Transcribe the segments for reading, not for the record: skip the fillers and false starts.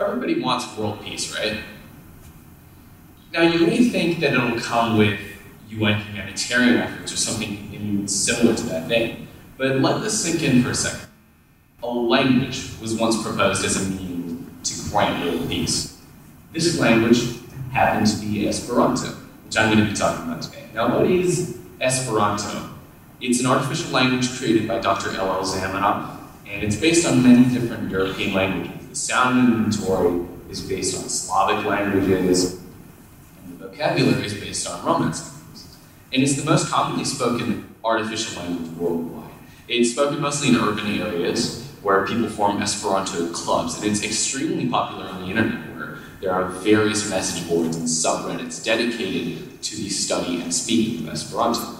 Everybody wants world peace, right? Now, you may think that it'll come with UN humanitarian efforts or something similar to that thing, but let this sink in for a second. A language was once proposed as a means to grant world peace. This language happened to be Esperanto, which I'm going to be talking about today. Now, what is Esperanto? It's an artificial language created by Dr. L. L. Zamenhof, and it's based on many different European languages. The sound inventory is based on Slavic languages, and the vocabulary is based on Romance languages. And it's the most commonly spoken artificial language worldwide. It's spoken mostly in urban areas where people form Esperanto clubs, and it's extremely popular on the internet, where there are various message boards and subreddits dedicated to the study and speaking of Esperanto.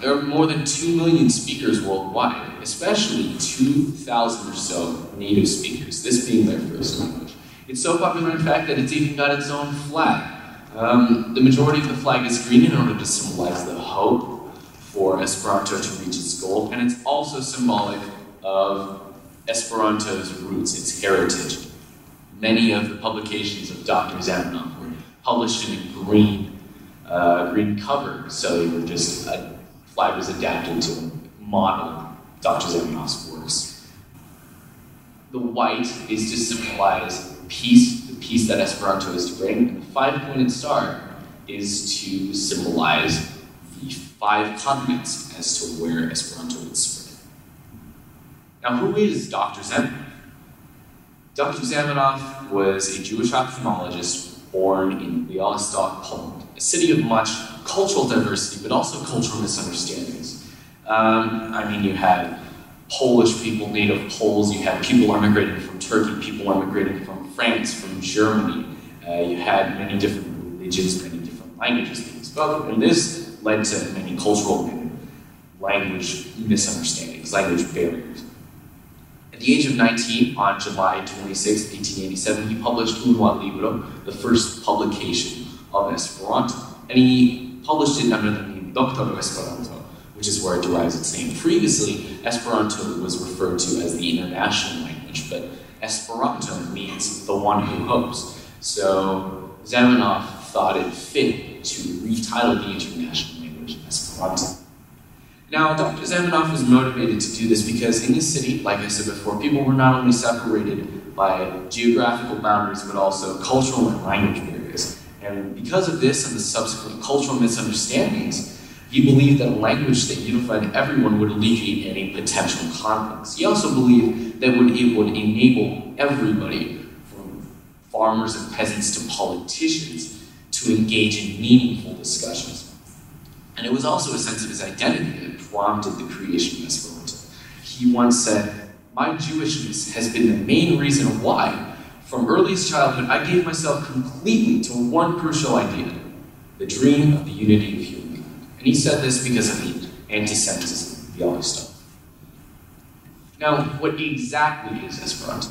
There are more than 2 million speakers worldwide, especially 2,000 or so native speakers, this being their first language. It's so popular, in fact, that it's even got its own flag. The majority of the flag is green in order to symbolize the hope for Esperanto to reach its goal, and it's also symbolic of Esperanto's roots, its heritage. Many of the publications of Dr. Zamenhof were published in a green cover, so they were just flag was adapted to model Dr. Zamenhof's works. The white is to symbolize peace, the peace that Esperanto is to bring, and the five-pointed star is to symbolize the five continents as to where Esperanto would spread. Now, who is Dr. Zamenhof? Dr. Zamenhof was a Jewish ophthalmologist born in Białystok, Poland, a city of much cultural diversity, but also cultural misunderstandings. I mean, you had Polish people, native Poles, you had people immigrating from Turkey, people immigrating from France, from Germany. You had many different religions, many different languages being spoken, and this led to many cultural and language misunderstandings, language barriers. At the age of 19, on July 26, 1887, he published Unua Libro, the first publication of Esperanto, and he published it under the name Doctor Esperanto, which is where it derives its name. Previously, Esperanto was referred to as the international language, but Esperanto means the one who hopes. So Zamenhof thought it fit to retitle the international language Esperanto. Now, Dr. Zamenhof was motivated to do this because in this city, like I said before, people were not only separated by geographical boundaries, but also cultural and language barriers. And because of this and the subsequent cultural misunderstandings, he believed that a language that unified everyone would alleviate any potential conflicts. He also believed that it would enable everybody, from farmers and peasants to politicians, to engage in meaningful discussions. And it was also a sense of his identity that prompted the creation of Esperanto. He once said, "My Jewishness has been the main reason why, from earliest childhood, I gave myself completely to one crucial idea, the dream of the unity of humankind." And he said this because of the anti-Semitism of Białystok. Now, what exactly is Esperanto?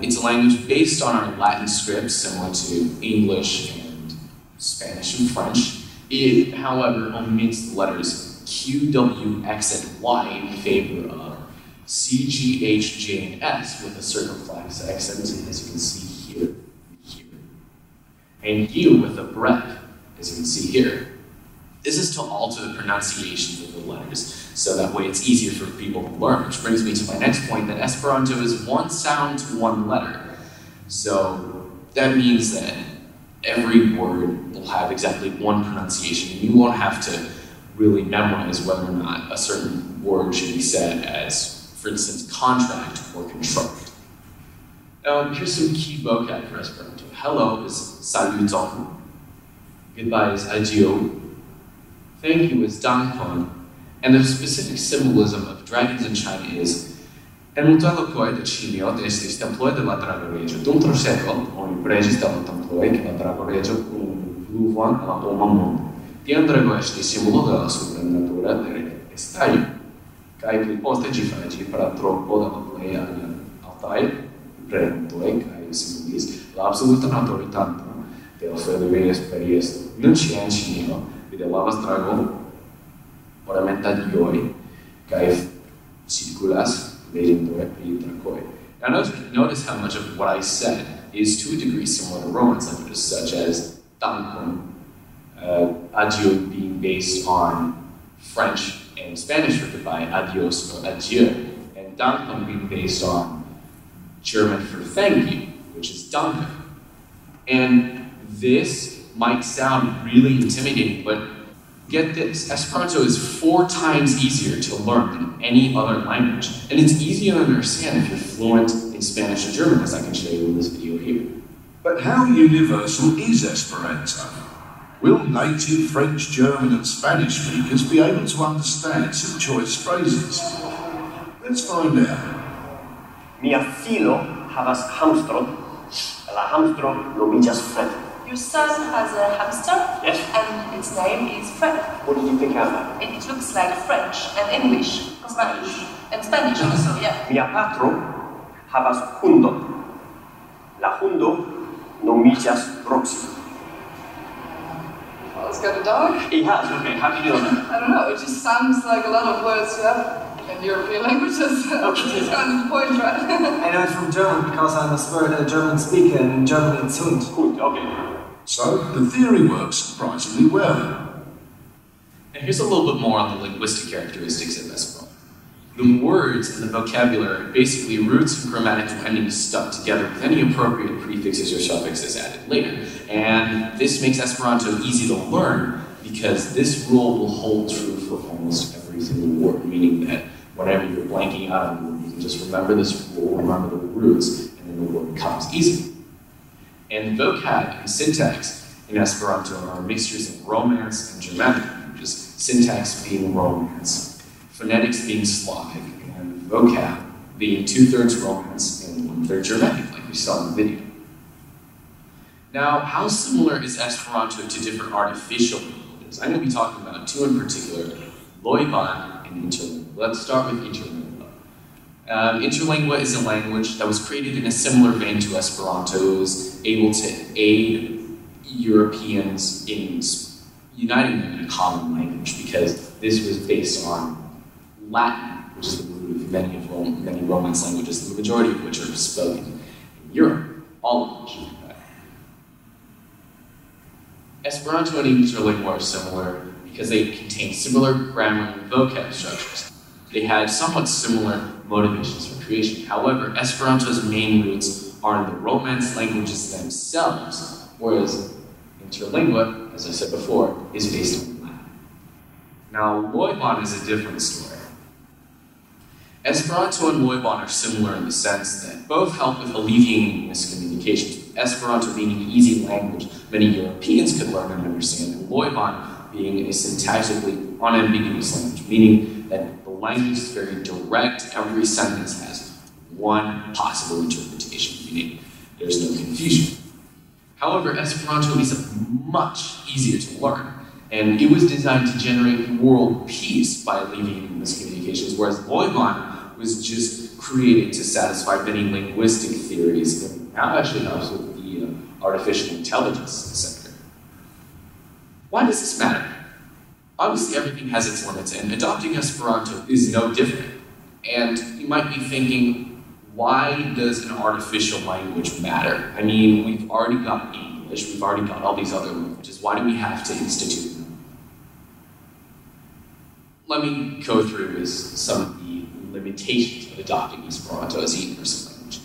It's a language based on our Latin scripts, similar to English and Spanish and French. It, however, omits the letters Q, W, X, and Y in favor of C, G, H, J, and S, with a circumflex accent, as you can see here, and U with a breadth, as you can see here. This is to alter the pronunciation of the letters, so that way it's easier for people to learn, which brings me to my next point, that Esperanto is one sound to one letter. So that means that every word will have exactly one pronunciation, and you won't have to really memorize whether or not a certain word should be said as, for instance, contract or contract. Now, here's some key vocab for Esperanto. Hello is saluton. Goodbye is adieu. Thank you is dankon. And the specific symbolism of dragons in China is Enmutalokoi de chimiot estis temploi de la dragoregio. Dum tro secol, oni pregis de la temploi de la dragoregio cum pluvan la oma mondo. Tiam drago estis simbolo de la supernatura de estadio. Kai pli poste ĝi fariĝis paratropo de la plej altaj rentoj kaj similis la absolutan aŭtoritaton de la fervoja esperiesto. Nun ĉie en Ĉinio vide lavas dragon ornamentaĵoj kaj cirkulas legendoj pri drakoj. Now notice how much of what I said is to a degree similar to Romance languages, such as tantum, adieu being based on French and Spanish for goodbye, adios or adieu, and dankum being based on German for thank you, which is danke. And this might sound really intimidating, but get this, Esperanto is 4 times easier to learn than any other language. And it's easier to understand if you're fluent in Spanish or German, as I can show you in this video here. But how universal is Esperanto? Will native French, German, and Spanish speakers be able to understand some choice phrases? Let's find out. Mia filo havas hamstro, la hamstro nomiĝas Fred. Your son has a hamster, yes, and its name is Fred. What did you think of that? It looks like French and English, Spanish, and Spanish also, yeah. Mia patro havas hundon, la hundo nomiĝas Roxy. It's got a dog? He has, okay. How do you do that? I don't know, it just sounds like a lot of words you have in European languages. Okay. It's kind of the point, right? I know it from German because I'm a German speaker, and in German it's Hund. Hund, okay. So, the theory works surprisingly well. And here's a little bit more on the linguistic characteristics of Esperanto. The words and the vocabulary are basically roots and grammatical endings stuck together with any appropriate prefixes or suffixes added later. And this makes Esperanto easy to learn because this rule will hold true for almost every single word, meaning that whenever you're blanking out on a word, you can just remember this rule, remember the roots, and then the word comes easy. And vocab and syntax in Esperanto are mixtures of Romance and Germanic languages, syntax being Romance, phonetics being Slavic, and vocab being 2/3 Romance and 1/3 Germanic, like we saw in the video. Now, how similar is Esperanto to different artificial languages? I'm going to be talking about 2 in particular, Lojban and Interlingua. Let's start with Interlingua. Interlingua is a language that was created in a similar vein to Esperanto. It was able to aid Europeans in uniting them in a common language because this was based on Latin, which is the root of many Romance languages, the majority of which are spoken in Europe, all of which. Esperanto and Interlingua are similar because they contain similar grammar and vocab structures. They had somewhat similar motivations for creation. However, Esperanto's main roots are in the Romance languages themselves, whereas Interlingua, as I said before, is based on Latin. Now, Lojban is a different story. Esperanto and Lojban are similar in the sense that both help with alleviating miscommunications. Esperanto being an easy language many Europeans could learn and understand, and Lojban being a syntactically unambiguous language, meaning that the language is very direct, every sentence has one possible interpretation, meaning there's no confusion. However, Esperanto is much easier to learn, and it was designed to generate world peace by alleviating miscommunications, whereas Lojban was just created to satisfy many linguistic theories and now actually helps with the artificial intelligence sector. Why does this matter? Obviously, everything has its limits, and adopting Esperanto is no different. And you might be thinking, why does an artificial language matter? I mean, we've already got English, we've already got all these other languages. Why do we have to institute them? Let me go through some of the limitations of adopting Esperanto as a universal language.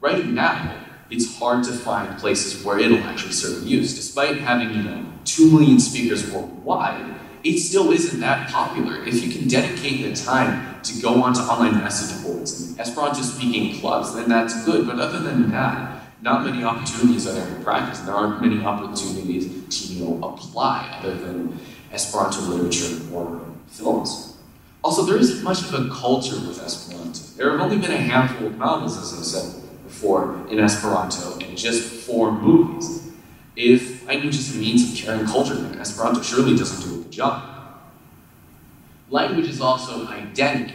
Right now, it's hard to find places where it'll actually serve use. Despite having, 2 million speakers worldwide, it still isn't that popular. If you can dedicate the time to go onto online message boards and Esperanto-speaking clubs, then that's good. But other than that, not many opportunities are there for practice. There aren't many opportunities to, apply other than Esperanto literature or films. Also, there isn't much of a culture with Esperanto. There have only been a handful of novels, as I said, in Esperanto, and just 4 movies. If language is a means of carrying culture, then Esperanto surely doesn't do a good job. Language is also identity.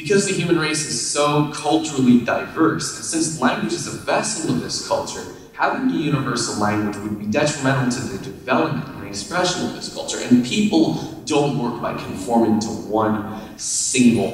Because the human race is so culturally diverse, and since language is a vessel of this culture, having a universal language would be detrimental to the development and expression of this culture, and people don't work by conforming to one single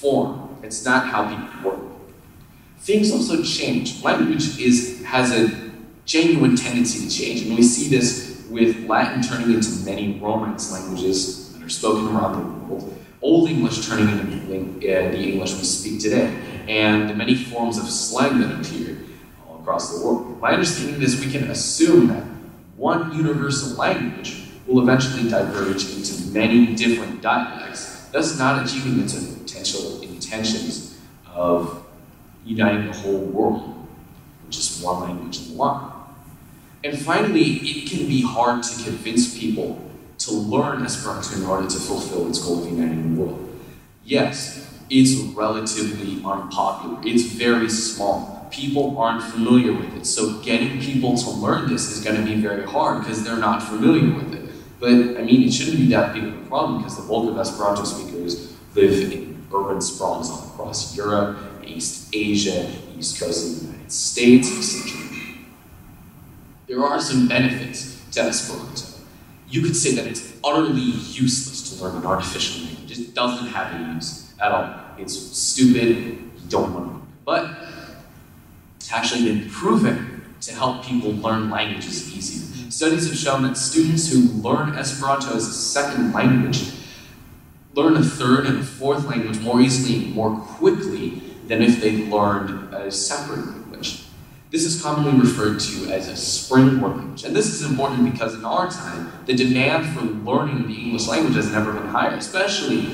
form. It's not how people work. things also change. Language has a genuine tendency to change. I mean, we see this with Latin turning into many Romance languages that are spoken around the world, Old English turning into the English we speak today, and the many forms of slang that appear all across the world. My understanding is we can assume that one universal language will eventually diverge into many different dialects, thus not achieving its potential intentions of uniting the whole world with just one language in the line. And finally, it can be hard to convince people to learn Esperanto in order to fulfill its goal of uniting the world. Yes, it's relatively unpopular. It's very small. People aren't familiar with it, so getting people to learn this is going to be very hard because they're not familiar with it. But, I mean, it shouldn't be that big of a problem because the bulk of Esperanto speakers live in urban sprawls all across Europe, East Asia, East Coast of the United States, etc. There are some benefits to Esperanto. You could say that it's utterly useless to learn an artificial language. It doesn't have any use at all. It's stupid, you don't want to learn. But it's actually been proven to help people learn languages easier. Studies have shown that students who learn Esperanto as a second language learn a third and a fourth language more easily and more quickly than if they learned a separate language. This is commonly referred to as a springboard language. And this is important because in our time, the demand for learning the English language has never been higher, especially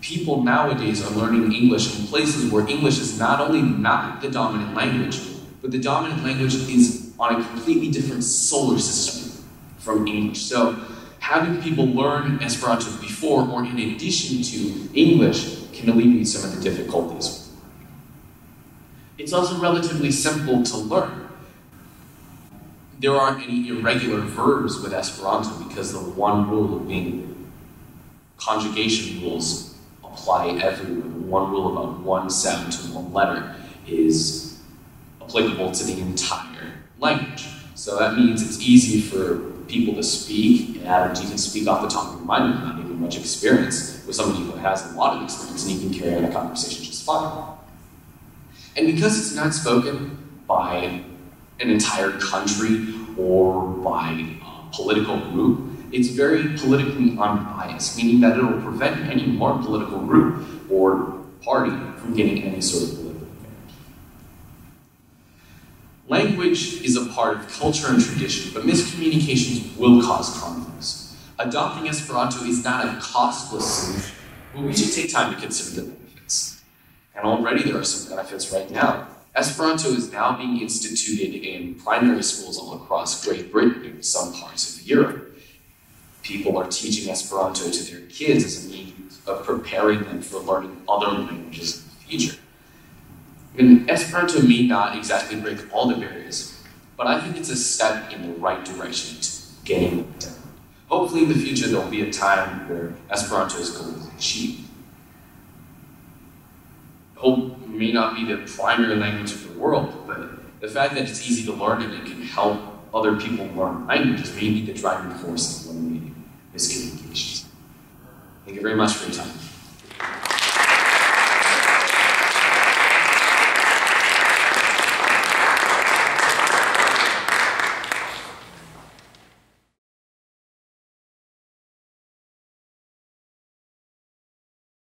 people nowadays are learning English in places where English is not only not the dominant language, but the dominant language is on a completely different solar system from English. So having people learn Esperanto before or in addition to English can alleviate some of the difficulties. It's also relatively simple to learn. There aren't any irregular verbs with Esperanto because the one rule of being conjugation rules apply everywhere. The one rule about one sound to one letter is applicable to the entire language. So that means it's easy for people to speak, and you can speak off the top of your mind without even much experience with somebody who has a lot of experience, and you can carry on a conversation just fine. And because it's not spoken by an entire country or by a political group, it's very politically unbiased, meaning that it will prevent any one political group or party from getting any sort of political advantage. Language is a part of culture and tradition, but miscommunications will cause conflicts. Adopting Esperanto is not a costless solution, but we should take time to consider the benefits. And already there are some benefits right now. Esperanto is now being instituted in primary schools all across Great Britain and some parts of Europe. People are teaching Esperanto to their kids as a means of preparing them for learning other languages in the future. And Esperanto may not exactly break all the barriers, but I think it's a step in the right direction to getting them down. Hopefully in the future there will be a time where Esperanto is going to achieve. Hope may not be the primary language of the world, but the fact that it's easy to learn and it can help other people learn languages may be the driving force of eliminating miscommunications. Thank you very much for your time.